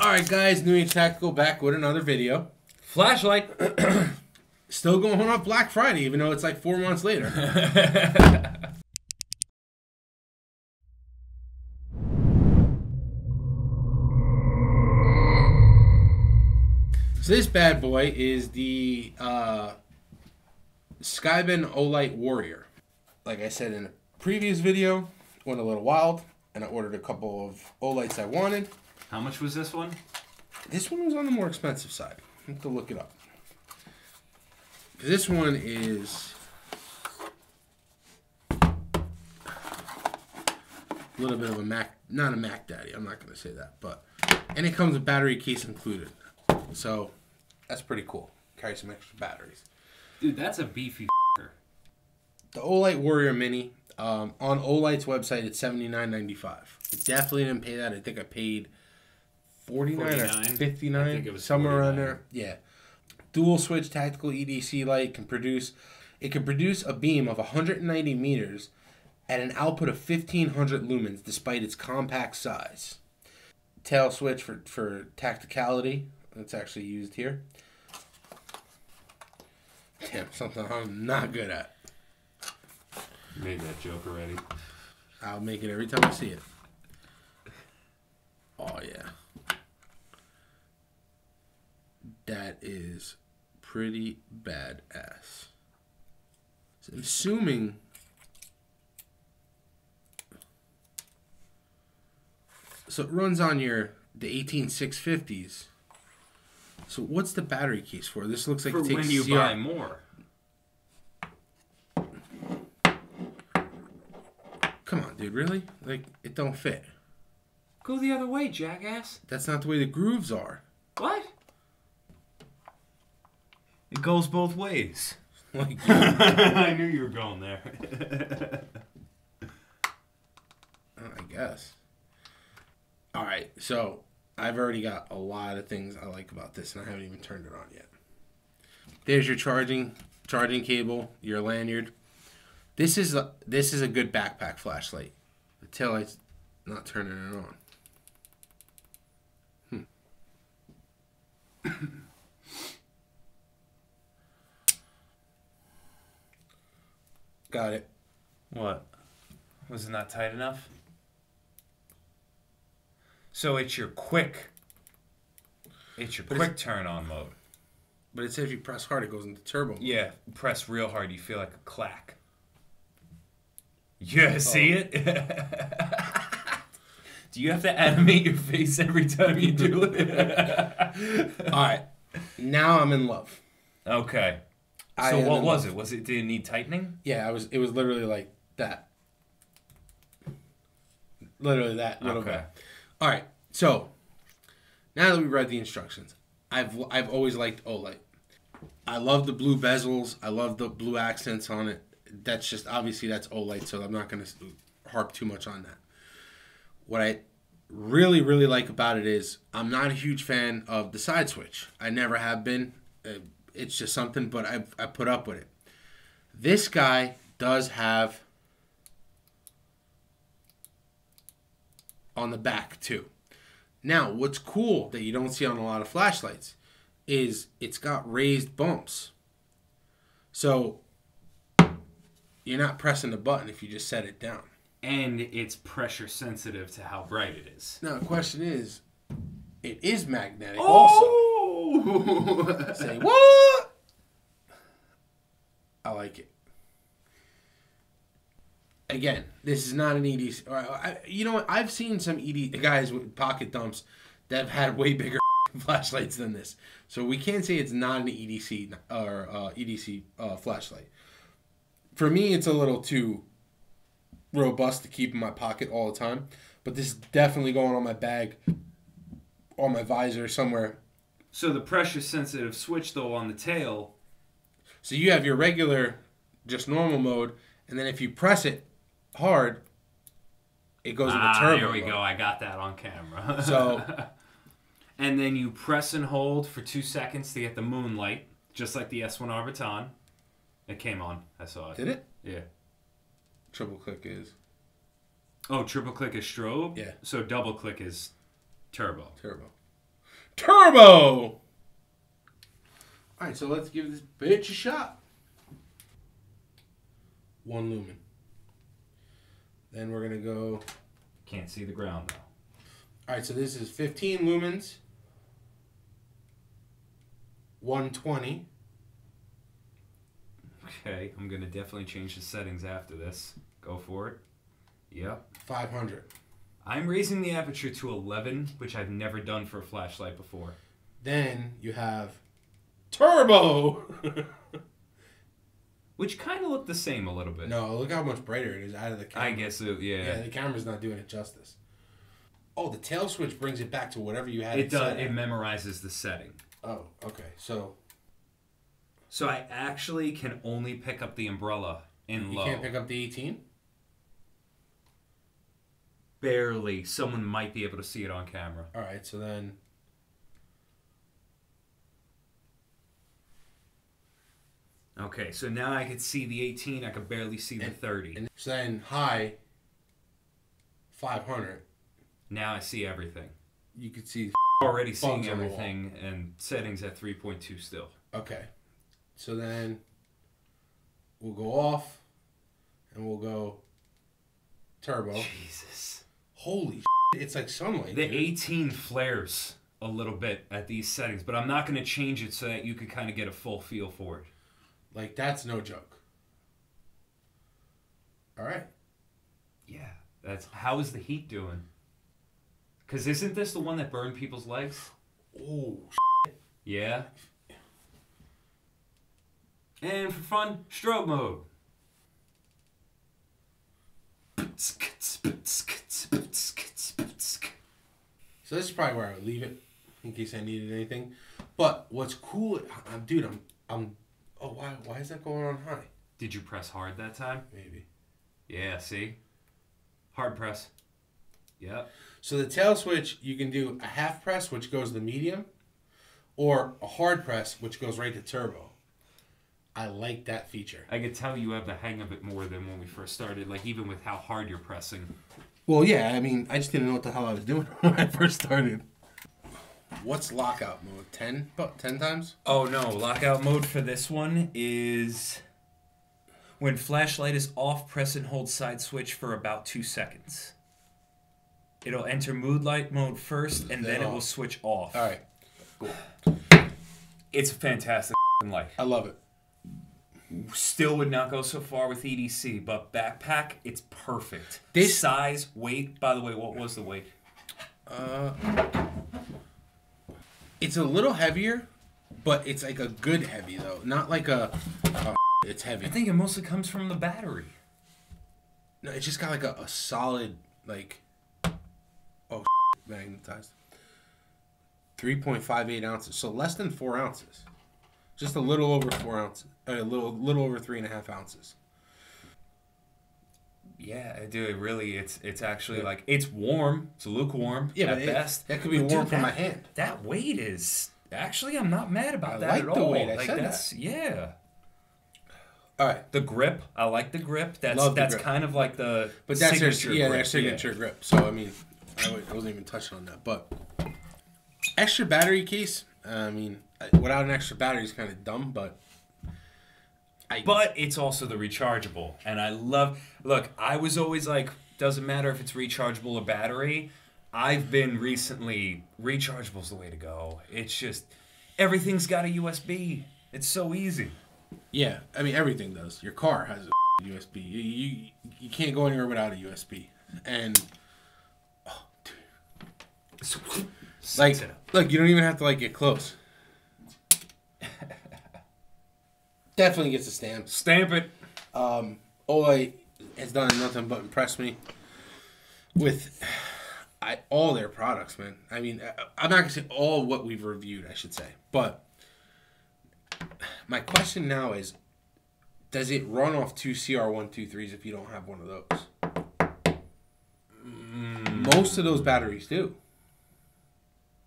Alright guys, New Age Tactical back with another video. Flashlight. Still going on Black Friday, even though it's like 4 months later. So this bad boy is the Skyben Olight Warrior. Like I said in a previous video, went a little wild, and I ordered a couple of Olights I wanted. How much was this one? This one was on the more expensive side. I have to look it up. This one is a little bit of a Mac, not a Mac Daddy, I'm not going to say that, but, and it comes with battery case included, so that's pretty cool. Carry some extra batteries. Dude, that's a beefy f***er. The Olight Warrior Mini, on Olight's website, it's $79.95. I definitely didn't pay that. I think I paid $49 or $59, I think it was somewhere around there. Yeah. Dual switch tactical EDC light can produce a beam of 190 meters at an output of 1500 lumens despite its compact size. Tail switch for tacticality, that's actually used here. Damn, something I'm not good at. You made that joke already. I'll make it every time I see it. Oh yeah. That is pretty badass. So I'm assuming so it runs on the 18650s. So what's the battery case for? This looks like for it takes when you buy more. Come on, dude, really? Like it don't fit. Go the other way, jackass. That's not the way the grooves are. What? It goes both ways. Like I knew you were going there. I guess. All right, so I've already got a lot of things I like about this, and I haven't even turned it on yet. There's your charging cable, your lanyard. This is a good backpack flashlight. The taillight's not turning it on. Got it. What? Was it not tight enough? So it's your quick turn on mode. But it says if you press hard, it goes into turbo mode. Yeah, press real hard, you feel like a clack. Yeah, oh. See it? Do you have to animate your face every time you do it? All right. Now I'm in love. Okay. So what was it? Was it did it need tightening? Yeah, it was literally like that. Literally that little bit. All right. So, now that we read the instructions, I've always liked Olight. I love the blue bezels, I love the blue accents on it. That's just obviously that's Olight, so I'm not going to harp too much on that. What I really like about it is I'm not a huge fan of the side switch. I never have been. It's just something, but I put up with it. This guy does have on the back too. Now, what's cool that you don't see on a lot of flashlights is it's got raised bumps. So you're not pressing the button if you just set it down. And it's pressure sensitive to how bright it is. Now, the question is, it is magnetic also. Say what? I like it. Again, this is not an EDC. You know what? I've seen some EDC guys with pocket dumps that have had way bigger flashlights than this. So we can't say it's not an EDC or flashlight. For me, it's a little too robust to keep in my pocket all the time. But this is definitely going on my bag, on my visor somewhere. So the pressure sensitive switch though on the tail. So you have your regular, just normal mode, and then if you press it hard, it goes into turbo. There we go. I got that on camera. So, and then you press and hold for 2 seconds to get the moonlight, just like the S1R Baton. It came on. I saw it. Did it? Yeah. Triple click is. Oh, triple click is strobe. Yeah. So double click is turbo. Turbo! Alright, so let's give this bitch a shot. 1 lumen. Then we're going to go... Can't see the ground, though. Alright, so this is 15 lumens. 120. Okay, I'm going to definitely change the settings after this. Go for it. Yep. 500. I'm raising the aperture to 11, which I've never done for a flashlight before. Then you have turbo! Which kind of looked the same a little bit. No, look how much brighter it is out of the camera. I guess, it, yeah. Yeah, the camera's not doing it justice. Oh, the tail switch brings it back to whatever you had it does. It memorizes the setting. Oh, okay. So I actually can only pick up the umbrella in low. You can't pick up the 18? Barely. Someone might be able to see it on camera. All right, so then... Okay, so now I could see the 18. I could barely see the 30. And so then high, 500. Now I see everything. You could see... Already seeing everything and settings at 3.2 still. Okay. So then we'll go off and we'll go... Turbo. Jesus. Holy shit. It's like sunlight. The 18 flares a little bit at these settings, but I'm not going to change it so that you can kind of get a full feel for it. Like, that's no joke. All right. Yeah. That's how is the heat doing? Because isn't this the one that burned people's legs? Oh, shit. Yeah. And for fun, strobe mode. So this is probably where I would leave it in case I needed anything. But what's cool, dude, I'm oh, why is that going on high? Did you press hard that time? Maybe. Yeah, see? Hard press. Yep. So the tail switch, you can do a half press, which goes to the medium, or a hard press, which goes right to turbo. I like that feature. I could tell you have the hang of it more than when we first started, like even with how hard you're pressing. Well, yeah, I mean, I just didn't know what the hell I was doing when I first started. What's lockout mode? 10? About 10 times? Oh, no. Lockout mode for this one is when flashlight is off, press and hold side switch for about 2 seconds. It'll enter mood light mode first, and then it will switch off. All right. Cool. It's a fantastic light. I love it. Still would not go so far with EDC, but backpack, it's perfect. This size, weight, by the way, what was the weight? It's a little heavier, but it's like a good heavy, though. Not like a it's heavy. I think it mostly comes from the battery. No, it's just got like a solid, like, oh, magnetized. 3.58 ounces, so less than 4 ounces. Just a little over 4 ounces, a little over 3.5 ounces. Yeah, dude, really, it's actually like it's warm, it's lukewarm. Yeah, at best. That could be warm for my hand. That weight is actually, I'm not mad about that at all. I like the weight. I said that. Yeah. All right, the grip. I like the grip. That's kind of like the signature grip. Yeah, their signature grip. So I mean, I wasn't even touching on that, but extra battery case. I mean, without an extra battery is kind of dumb, but... But it's also the rechargeable, and I love... Look, I was always like, doesn't matter if it's rechargeable or battery. I've been recently... Rechargeable's the way to go. It's just... Everything's got a USB. It's so easy. Yeah, I mean, everything does. Your car has a USB. You can't go anywhere without a USB. And... Oh, dude. Like, look, you don't even have to, like, get close. Definitely gets a stamp. Stamp it. Olight has done nothing but impress me with all their products, man. I mean, I'm not going to say all what we've reviewed, I should say. But my question now is, does it run off 2 CR123s if you don't have one of those? Mm. Most of those batteries do.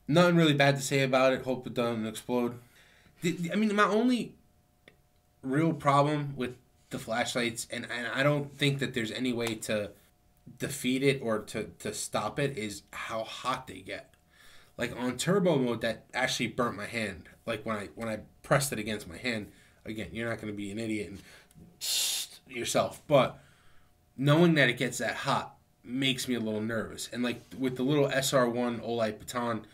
Nothing really bad to say about it. Hope it doesn't explode. I mean, my only real problem with the flashlights, and I don't think that there's any way to defeat it or to stop it, is how hot they get. like on turbo mode, that actually burnt my hand. Like when I pressed it against my hand. Again, you're not going to be an idiot and yourself, but knowing that it gets that hot makes me a little nervous. And like with the little SR1 Olight Baton,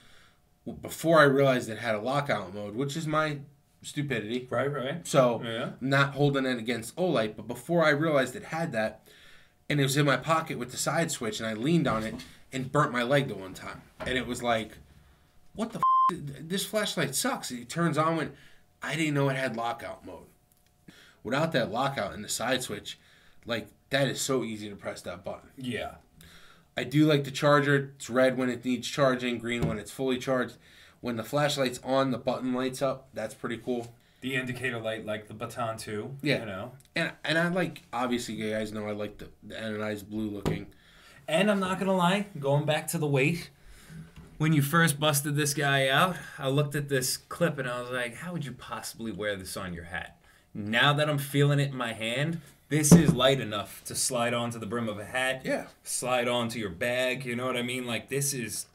before I realized it had a lockout mode, which is my stupidity. Right. So yeah. Not holding it against Olight, but before I realized it had that, and it was in my pocket with the side switch, and I leaned on it and burnt my leg the one time. And it was like, what the f? This flashlight sucks. It turns on when I didn't know it had lockout mode. Without that lockout and the side switch, like, that is so easy to press that button. Yeah. I do like the charger. It's red when it needs charging, green when it's fully charged. When the flashlight's on, the button lights up. That's pretty cool. The indicator light, like the Baton too. Yeah. You know? And I like, obviously, you guys know I like the anodized blue looking. And I'm not going to lie, going back to the weight, when you first busted this guy out, I looked at this clip and I was like, how would you possibly wear this on your hat? Now that I'm feeling it in my hand, this is light enough to slide onto the brim of a hat. Yeah. Slide onto your bag. You know what I mean? Like, this is...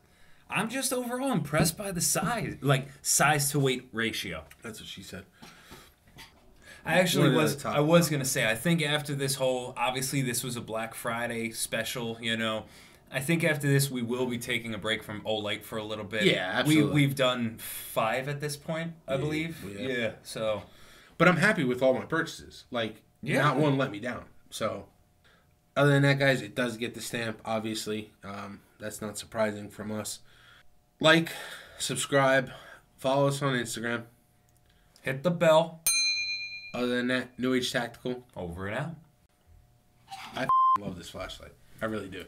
I'm just overall impressed by the size. Like, size-to-weight ratio. That's what she said. I actually was... I was going to say, I think after this whole... Obviously, this was a Black Friday special, you know. I think after this, we will be taking a break from Olight for a little bit. Yeah, absolutely. We've done 5 at this point, I believe. Yeah. So... But I'm happy with all my purchases. Like... Yeah. Not one let me down. So, other than that, guys, it does get the stamp, obviously. That's not surprising from us. Like, subscribe, follow us on Instagram. Hit the bell. Other than that, New Age Tactical. Over and out. I love this flashlight. I really do.